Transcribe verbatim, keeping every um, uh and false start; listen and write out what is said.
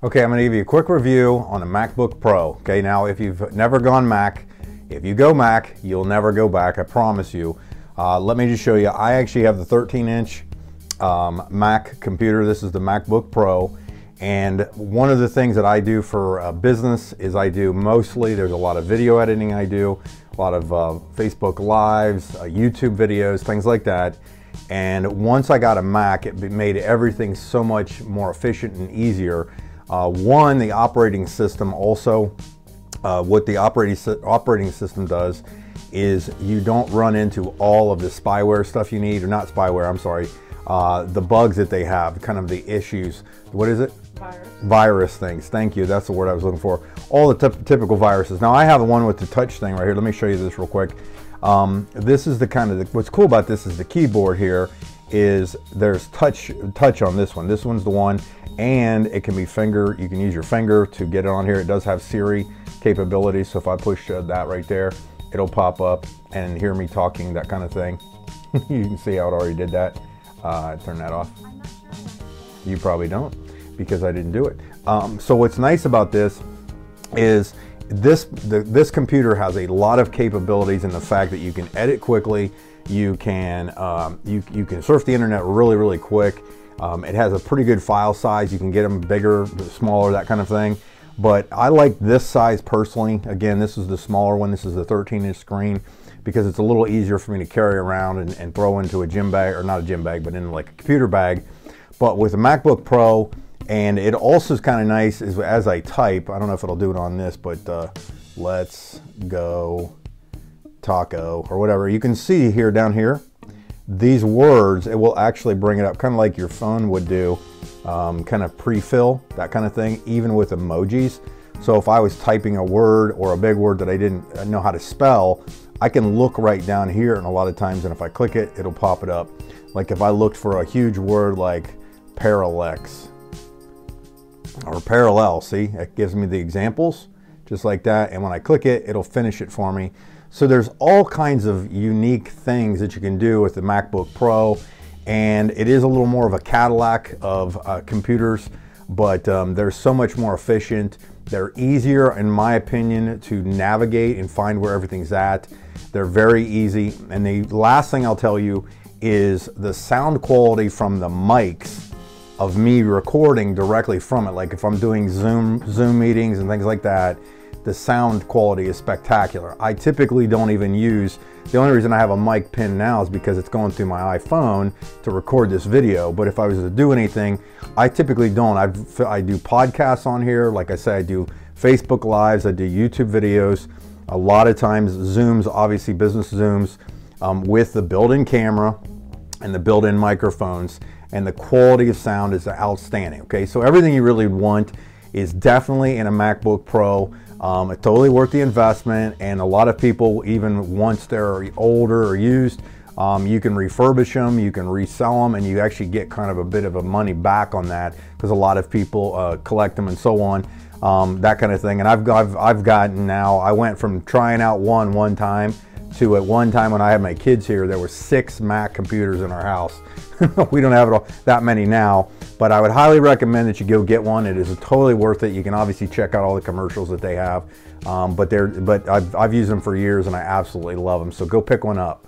Okay, I'm going to give you a quick review on a MacBook Pro. Okay, now if you've never gone Mac, if you go Mac, you'll never go back, I promise you. Uh, let me just show you, I actually have the thirteen inch um, Mac computer. This is the MacBook Pro. And one of the things that I do for uh, business is I do mostly, there's a lot of video editing I do, a lot of uh, Facebook Lives, uh, YouTube videos, things like that. And once I got a Mac, it made everything so much more efficient and easier. Uh, one, the operating system also, uh, what the operating, operating system does is you don't run into all of the spyware stuff you need, or not spyware, I'm sorry, uh, the bugs that they have, kind of the issues. What is it? Virus. Virus things, thank you, that's the word I was looking for. All the typical viruses. Now I have the one with the touch thing right here, let me show you this real quick. Um, this is the kind of, the, what's cool about this is the keyboard here is there's touch, touch on this one. This one's the one. And it can be finger, you can use your finger to get it on here. It does have Siri capability, so if I push uh, that right there, it'll pop up and hear me talking, that kind of thing. You can see how it already did that. Uh, turn that off. You probably don't, because I didn't do it. Um, so what's nice about this is this, the, this computer has a lot of capabilities in the fact that you can edit quickly, you can, um, you, you can surf the internet really, really quick. Um, it has a pretty good file size. You can get them bigger, smaller, that kind of thing. But I like this size personally. Again, this is the smaller one. This is the thirteen inch screen because it's a little easier for me to carry around and, and throw into a gym bag, or not a gym bag, but in like a computer bag. But with a MacBook Pro, and it also is kind of nice is as I type, I don't know if it'll do it on this, but uh, let's go taco or whatever. You can see here down here, these words, it will actually bring it up, kind of like your phone would do, um, kind of pre-fill, that kind of thing, even with emojis. So if I was typing a word or a big word that I didn't know how to spell, I can look right down here and a lot of times, and if I click it, it'll pop it up. Like if I looked for a huge word like parallax or parallel, see, it gives me the examples just like that. And when I click it, it'll finish it for me. So there's all kinds of unique things that you can do with the MacBook Pro, and it is a little more of a Cadillac of uh, computers, but um, they're so much more efficient. They're easier, in my opinion, to navigate and find where everything's at. They're very easy. And the last thing I'll tell you is the sound quality from the mics of me recording directly from it. Like if I'm doing Zoom, Zoom meetings and things like that, the sound quality is spectacular. I typically don't even use, the only reason I have a mic pin now is because it's going through my iPhone to record this video, but if I was to do anything, I typically don't. I've, I do podcasts on here, like I said, I do Facebook Lives, I do YouTube videos, a lot of times Zooms, obviously business Zooms, um, with the built-in camera and the built-in microphones, and the quality of sound is outstanding, okay? So everything you really want is definitely in a MacBook Pro. Um, it totally worth the investment, and a lot of people, even once they're older or used, um, you can refurbish them, you can resell them, and you actually get kind of a bit of a money back on that because a lot of people uh, collect them and so on, um, that kind of thing. And I've got, I've, I've gotten now, I went from trying out one one time to at one time when I had my kids here, there were six Mac computers in our house. We don't have it all, that many now, but I would highly recommend that you go get one. It is totally worth it. You can obviously check out all the commercials that they have, um, but they're, but I've, I've used them for years and I absolutely love them. So go pick one up.